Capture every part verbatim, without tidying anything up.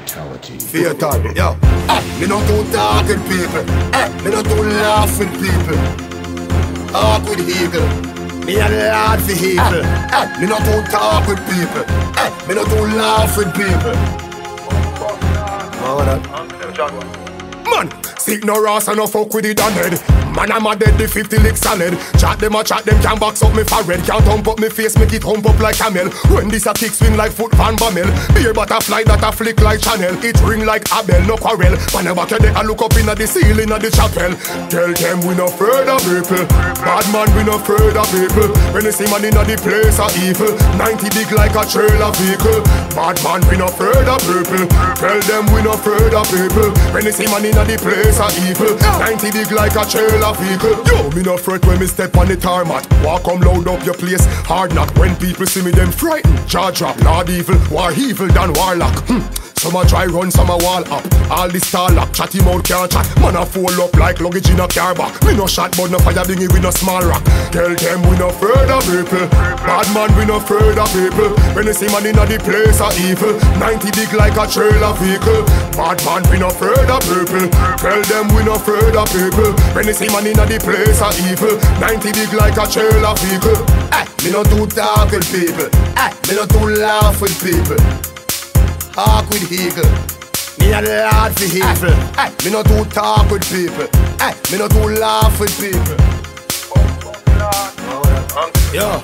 Fatality. Fatal, yo. Eh, me not do talking people. Eh, me not do laughing people. Awkward people. Me a lot for people. Eh, me not do talking people. Eh, me not do laughing people. Hold on. Man, stick no ass and no fuck with it on head. Man, I'm a dead, the fifty licks solid. Chat them a chat them, can box up me forehead. Can't hump up me face, make it hump up like camel. When this a kick swing like foot van bammel. Beer butterfly that a flick like channel. It ring like a bell, no quarrel. Man, I'm a kid, I look up in the ceiling of the chapel. Tell them we no afraid of people. Bad man, we no afraid of people. When you see man in the place of evil, ninety big like a trailer vehicle. Bad man, we no afraid of people. Tell them we no afraid of people. When you see man in the place of evil, ninety big like a trailer. Yo, me no fret when me step on the tarmac. Walk come loud up your place, hard knock. When people see me, them frightened. Jaw drop, Lord evil, war evil than warlock. hmm. Some a dry run, some a wall up. All this tarlac, chatty mouth can't chat. Man a fool up like luggage in a car back. Me no shot, but no fire dingy with no small rock. Tell them we no afraid of people. Bad man, we no afraid of people. When you see man in the place of evil, ninety big like a trailer vehicle. Bad man, we no afraid of people. Tell them we no afraid of people. When you see man in the place of evil, ninety big like a trailer vehicle. Eh, me no do talk with people. Eh, me no do laugh with people. Talk with people. Me a lot for people. Eh, me no do talk with people. Eh, me no do laugh with people. Yeah,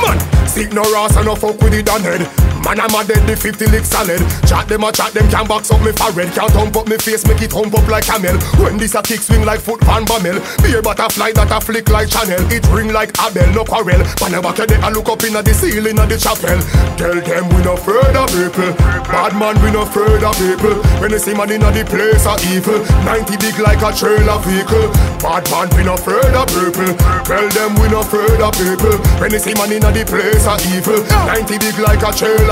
man, stick no ass and no fuck with it done head. Man, I'm a dead, the fifty licks solid. Chat them a chat them, can box up me forehead. Can't hump up me face, make it hump up like camel. When this a kick swing like foot van bammel. Beer butterfly that a flick like channel. It ring like a bell, no quarrel. Man, I'm a kid, I look up in the ceiling of the chapel. Tell them we no afraid of people. Bad man, we no afraid of people. When you see man in the place of evil, ninety big like a trailer vehicle. Bad man, we no afraid of people. Tell them we no afraid of people. When you see man in the place of evil, ninety big like a trailer.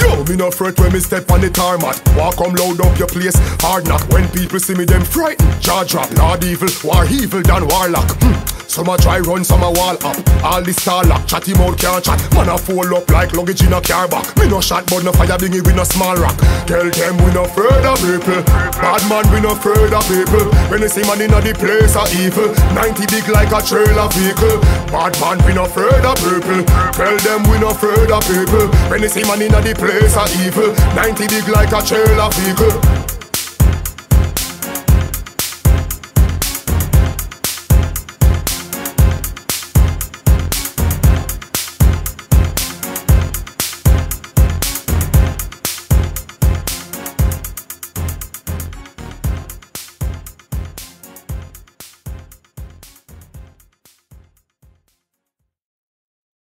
Yo, me no fret when me step on the tarmac. Walk come loud up your place, hard knock. When people see me, them frightened. Jaw drop, Lord evil, war evil than warlock. hmm. Some a dry run, some a wall up. All this tarlac, chatty mouth can't chat. Man a fool up like luggage in a car back. Me no shot, but no fire dingy with no small rock. Tell them we no afraid of people. Bad man, we no afraid of people. When you see man in the place of evil, ninety big like a trailer vehicle. Bad man, we no afraid of people. Tell them we no afraid of people. When you see man in the place of evil, ninety big like a trailer vehicle.